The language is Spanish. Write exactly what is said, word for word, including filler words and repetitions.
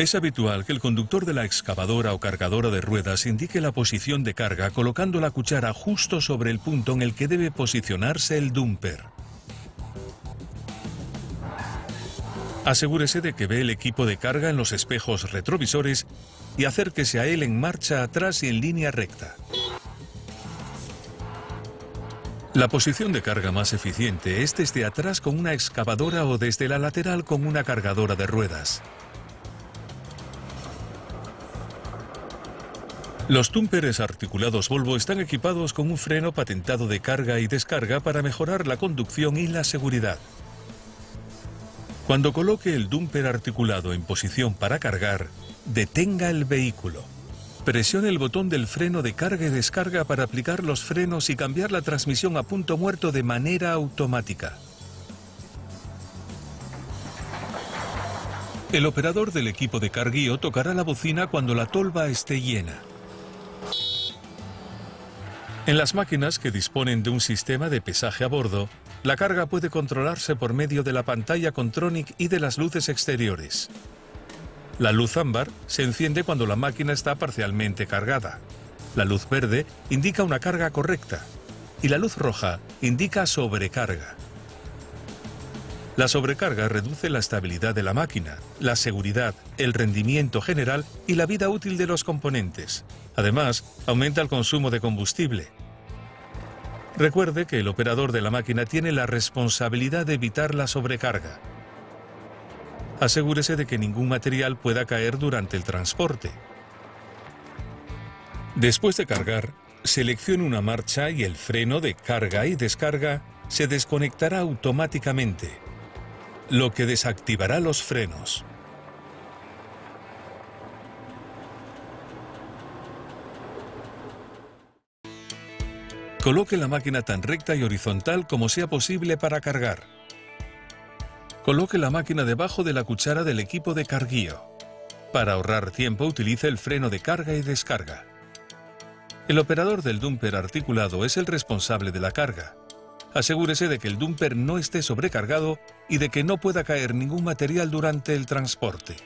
Es habitual que el conductor de la excavadora o cargadora de ruedas indique la posición de carga colocando la cuchara justo sobre el punto en el que debe posicionarse el dumper. Asegúrese de que ve el equipo de carga en los espejos retrovisores y acérquese a él en marcha atrás y en línea recta. La posición de carga más eficiente es desde atrás con una excavadora o desde la lateral con una cargadora de ruedas. Los dumpers articulados Volvo están equipados con un freno patentado de carga y descarga para mejorar la conducción y la seguridad. Cuando coloque el dumper articulado en posición para cargar, detenga el vehículo. Presione el botón del freno de carga y descarga para aplicar los frenos y cambiar la transmisión a punto muerto de manera automática. El operador del equipo de carguío tocará la bocina cuando la tolva esté llena. En las máquinas que disponen de un sistema de pesaje a bordo, la carga puede controlarse por medio de la pantalla Contronic y de las luces exteriores. La luz ámbar se enciende cuando la máquina está parcialmente cargada. La luz verde indica una carga correcta y la luz roja indica sobrecarga. La sobrecarga reduce la estabilidad de la máquina, la seguridad, el rendimiento general y la vida útil de los componentes. Además, aumenta el consumo de combustible. Recuerde que el operador de la máquina tiene la responsabilidad de evitar la sobrecarga. Asegúrese de que ningún material pueda caer durante el transporte. Después de cargar, seleccione una marcha y el freno de carga y descarga se desconectará automáticamente, lo que desactivará los frenos. Coloque la máquina tan recta y horizontal como sea posible para cargar. Coloque la máquina debajo de la cuchara del equipo de carguío. Para ahorrar tiempo, utilice el freno de carga y descarga. El operador del dumper articulado es el responsable de la carga. Asegúrese de que el dumper no esté sobrecargado y de que no pueda caer ningún material durante el transporte.